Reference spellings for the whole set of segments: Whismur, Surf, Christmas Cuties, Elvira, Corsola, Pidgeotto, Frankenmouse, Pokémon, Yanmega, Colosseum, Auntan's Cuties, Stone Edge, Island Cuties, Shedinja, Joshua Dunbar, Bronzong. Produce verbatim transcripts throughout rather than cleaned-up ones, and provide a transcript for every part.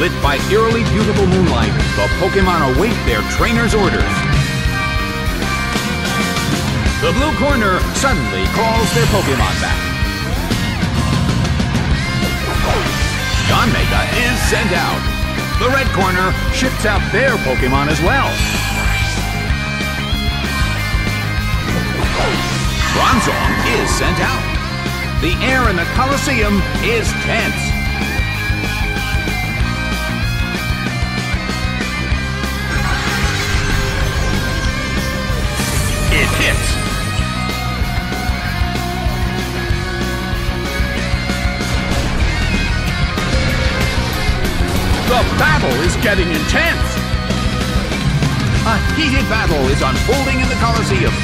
Lit by eerily beautiful moonlight, the Pokémon await their trainer's orders. The blue corner suddenly calls their Pokémon back. Yanmega is sent out. The red corner ships out their Pokémon as well. Bronzong is sent out. The air in the Colosseum is tense. It hits. The battle is getting intense. A heated battle is unfolding in the Colosseum.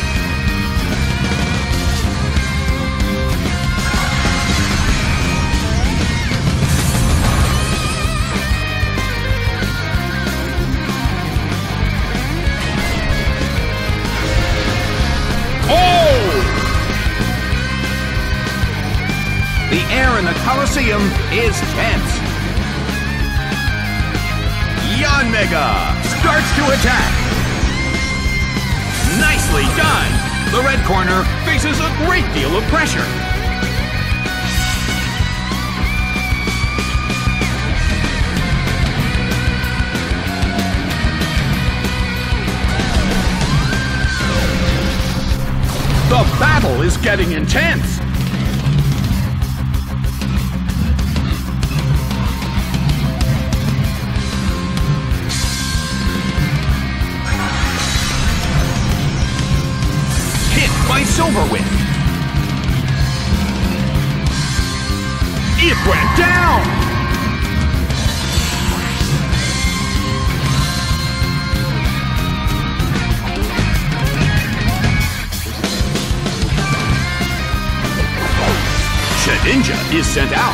The air in the Colosseum is tense. Yanmega starts to attack. Nicely done. The red corner faces a great deal of pressure. The battle is getting intense. Over with. It went down. Shedinja is sent out.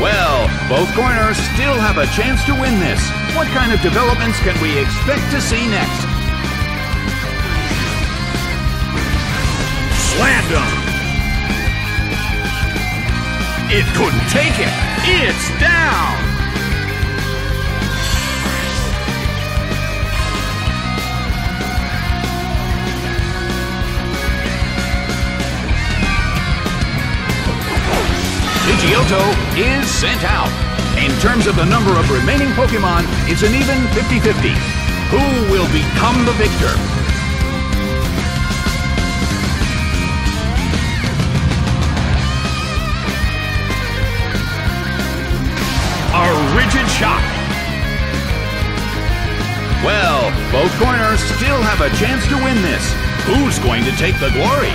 Well, both corners still have a chance to win this. What kind of developments can we expect to see next? Slammed him. It couldn't take it. It's down. Pidgeotto is sent out. In terms of the number of remaining Pokemon, it's an even fifty fifty. Who will become the victor? Rigid shot. Well, both corners still have a chance to win this. Who's going to take the glory?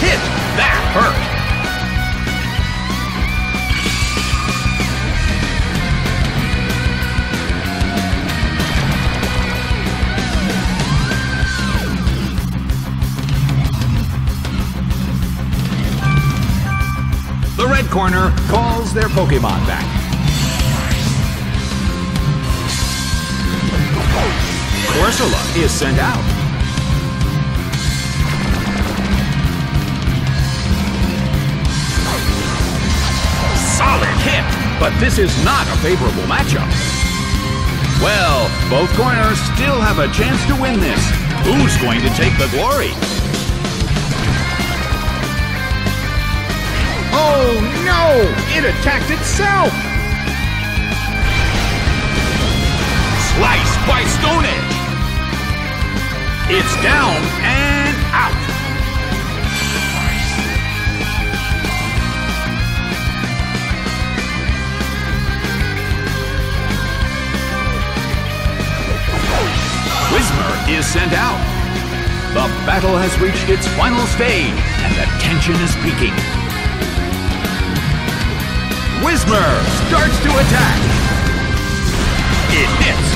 Hit! That hurt! Corner calls their Pokémon back. Corsola is sent out. Solid hit, but this is not a favorable matchup. Well, both corners still have a chance to win this. Who's going to take the glory? Oh no! It attacked itself! Sliced by Stone Edge! It's down and out! Whismur is sent out. The battle has reached its final stage, and the tension is peaking. Whismur starts to attack. It hits.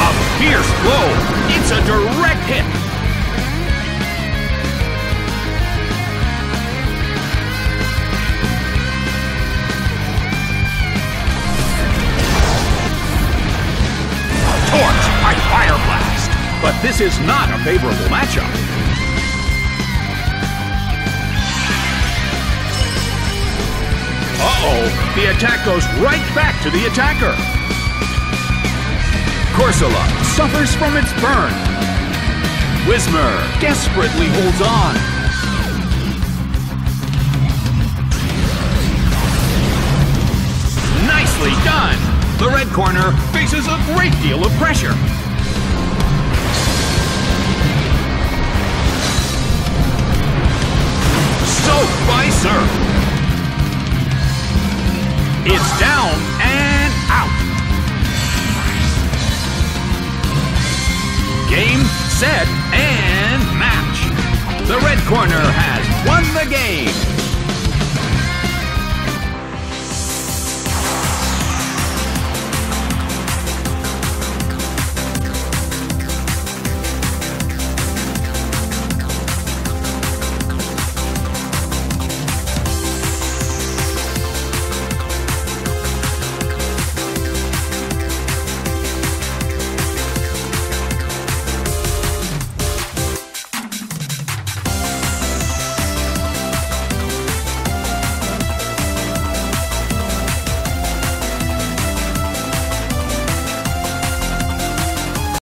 A fierce blow. It's a direct hit. This is not a favorable matchup. Uh-oh, the attack goes right back to the attacker. Corsola suffers from its burn. Whismur desperately holds on. Nicely done! The red corner faces a great deal of pressure. Soaked by Surf. It's down and out. Game, set, and match. The red corner has won the game.